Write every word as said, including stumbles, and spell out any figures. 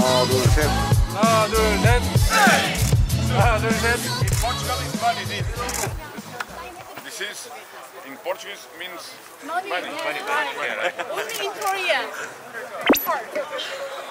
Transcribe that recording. un, deux, sept. un, deux, sept. In Portugal it's money. This is, in Portuguese means money. Money, money. Only in Korea.